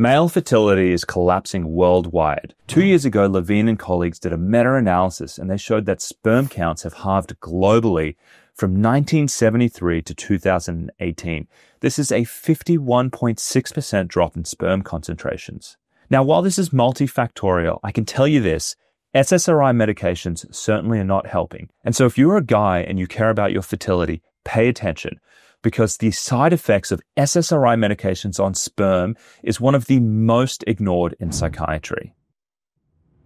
Male fertility is collapsing worldwide. 2 years ago, Levine and colleagues did a meta-analysis and they showed that sperm counts have halved globally from 1973 to 2018. This is a 51.6% drop in sperm concentrations. Now, while this is multifactorial, I can tell you this, SSRI medications certainly are not helping. And so if you're a guy and you care about your fertility, pay attention, because the side effects of SSRI medications on sperm is one of the most ignored in psychiatry.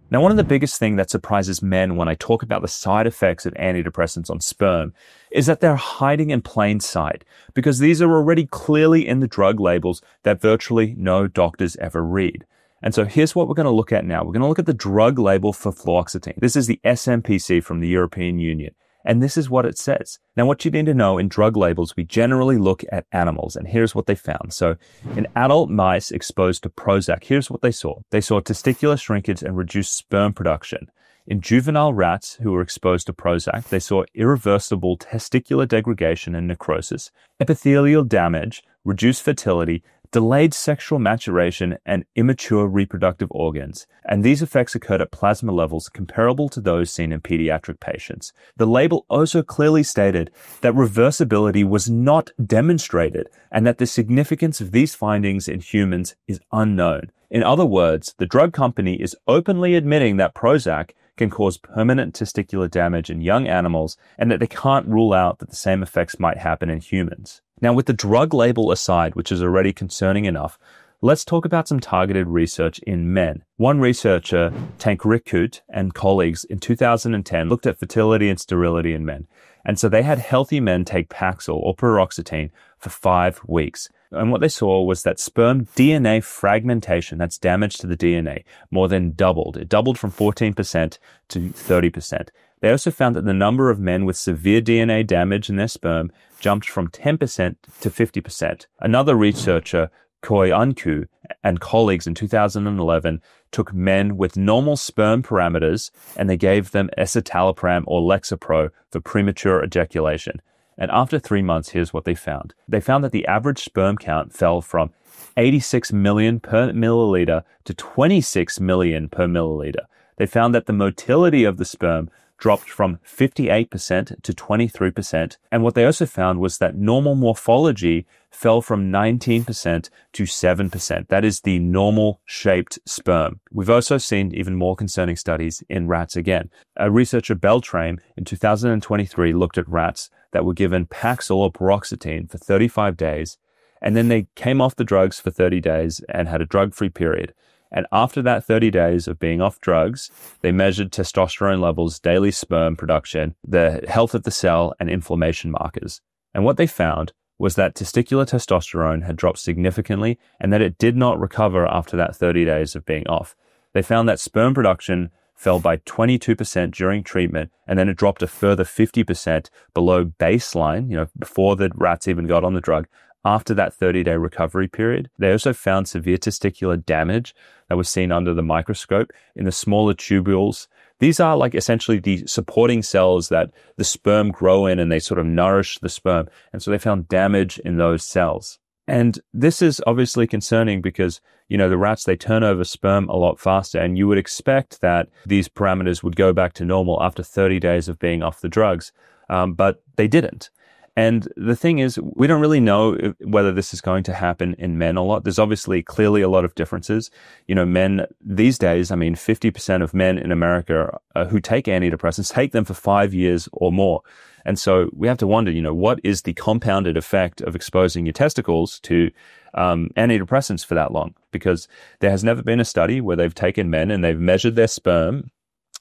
Now, one of the biggest things that surprises men when I talk about the side effects of antidepressants on sperm is that they're hiding in plain sight, because these are already clearly in the drug labels that virtually no doctors ever read. And so here's what we're going to look at now. We're going to look at the drug label for fluoxetine. This is the SMPC from the European Union. And this is what it says. Now, what you need to know in drug labels, we generally look at animals, and here's what they found. So in adult mice exposed to Prozac, here's what they saw. They saw testicular shrinkage and reduced sperm production. In juvenile rats who were exposed to Prozac, they saw irreversible testicular degradation and necrosis, epithelial damage, reduced fertility, delayed sexual maturation, and immature reproductive organs, and these effects occurred at plasma levels comparable to those seen in pediatric patients. The label also clearly stated that reversibility was not demonstrated and that the significance of these findings in humans is unknown. In other words, the drug company is openly admitting that Prozac can cause permanent testicular damage in young animals and that they can't rule out that the same effects might happen in humans. Now, with the drug label aside, which is already concerning enough, let's talk about some targeted research in men. One researcher, Tanrikut, and colleagues in 2010 looked at fertility and sterility in men. And so they had healthy men take Paxil or paroxetine for 5 weeks. And what they saw was that sperm DNA fragmentation, that's damage to the DNA, more than doubled. It doubled from 14% to 30%. They also found that the number of men with severe DNA damage in their sperm jumped from 10% to 50%. Another researcher, Koy Anku, and colleagues in 2011 took men with normal sperm parameters and they gave them escitalopram or Lexapro for premature ejaculation. And after 3 months, here's what they found. They found that the average sperm count fell from 86 million per milliliter to 26 million per milliliter. They found that the motility of the sperm dropped from 58% to 23%. And what they also found was that normal morphology fell from 19% to 7%. That is the normal shaped sperm. We've also seen even more concerning studies in rats again. A researcher, Beltrame, in 2023 looked at rats that were given Paxil or paroxetine for 35 days. And then they came off the drugs for 30 days and had a drug-free period. And after that 30 days of being off drugs, they measured testosterone levels, daily sperm production, the health of the cell, and inflammation markers. And what they found was that testicular testosterone had dropped significantly and that it did not recover after that 30 days of being off. They found that sperm production fell by 22% during treatment, and then it dropped a further 50% below baseline, before the rats even got on the drug, after that 30-day recovery period. They also found severe testicular damage that was seen under the microscope in the smaller tubules. These are essentially the supporting cells that the sperm grow in, and they sort of nourish the sperm. And so they found damage in those cells. And this is obviously concerning because, the rats, they turn over sperm a lot faster, and you would expect that these parameters would go back to normal after 30 days of being off the drugs, but they didn't. And the thing is, we don't really know whether this is going to happen in men a lot. There's obviously clearly a lot of differences. Men these days, 50% of men in America who take antidepressants take them for 5 years or more. And so we have to wonder, what is the compounded effect of exposing your testicles to antidepressants for that long? Because there has never been a study where they've taken men and they've measured their sperm,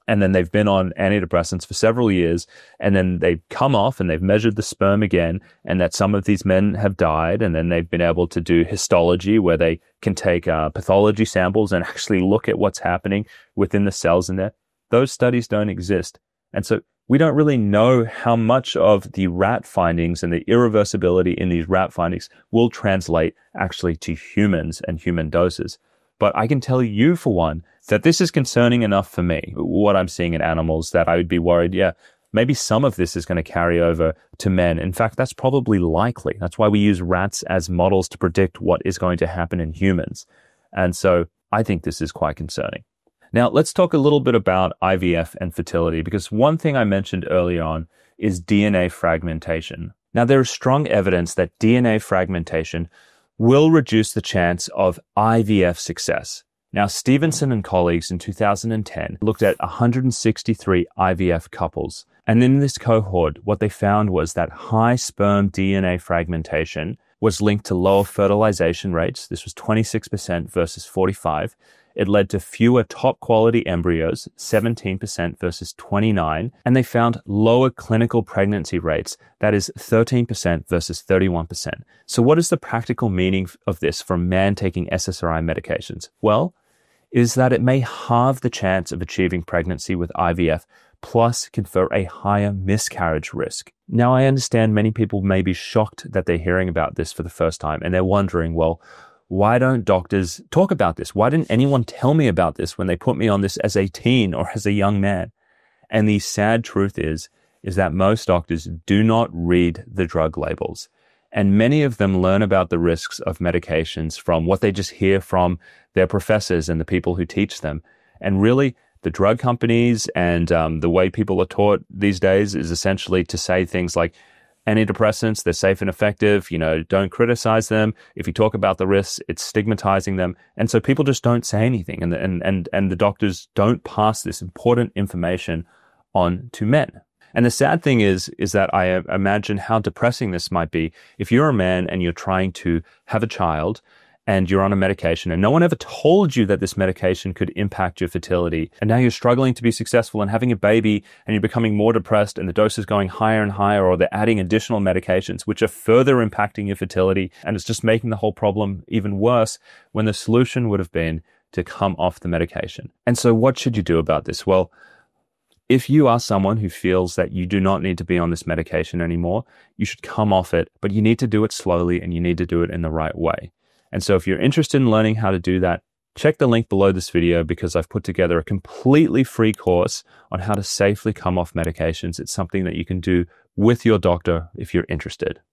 and then they've been on antidepressants for several years, and then they've come off and they've measured the sperm again, and that some of these men have died, and then they've been able to do histology where they can take pathology samples and actually look at what's happening within the cells in there. Those studies don't exist. And so we don't really know how much of the rat findings and the irreversibility in these rat findings will translate actually to humans and human doses. But I can tell you, for one, that this is concerning enough for me, what I'm seeing in animals, that I would be worried, maybe some of this is going to carry over to men. In fact, that's probably likely. That's why we use rats as models to predict what is going to happen in humans. And so I think this is quite concerning. Now, let's talk a little bit about IVF and fertility, because one thing I mentioned early on is DNA fragmentation. Now, there is strong evidence that DNA fragmentation will reduce the chance of IVF success. Now, Stevenson and colleagues in 2010 looked at 163 IVF couples. And in this cohort, what they found was that high sperm DNA fragmentation was linked to lower fertilization rates. This was 26% versus 45%. It led to fewer top quality embryos, 17% versus 29%. And they found lower clinical pregnancy rates, that is 13% versus 31%. So what is the practical meaning of this for a man taking SSRI medications? Well, is that it may halve the chance of achieving pregnancy with IVF, plus confer a higher miscarriage risk. Now, I understand many people may be shocked that they're hearing about this for the first time, and they're wondering, well, why don't doctors talk about this? Why didn't anyone tell me about this when they put me on this as a teen or as a young man? And the sad truth is that most doctors do not read the drug labels. And many of them learn about the risks of medications from what they just hear from their professors and the people who teach them. And really, the drug companies and the way people are taught these days is essentially to say things like, antidepressants, they're safe and effective, you know, don't criticize them. If you talk about the risks, it's stigmatizing them. And so people just don't say anything. And the doctors don't pass this important information on to men. And the sad thing is that I imagine how depressing this might be if you're a man and you're trying to have a child and you're on a medication and no one ever told you that this medication could impact your fertility. And now you're struggling to be successful and having a baby and you're becoming more depressed and the dose is going higher and higher, or they're adding additional medications which are further impacting your fertility. And it's just making the whole problem even worse when the solution would have been to come off the medication. And so what should you do about this? Well, if you are someone who feels that you do not need to be on this medication anymore, you should come off it, but you need to do it slowly and you need to do it in the right way. And so if you're interested in learning how to do that, check the link below this video, because I've put together a completely free course on how to safely come off medications. It's something that you can do with your doctor if you're interested.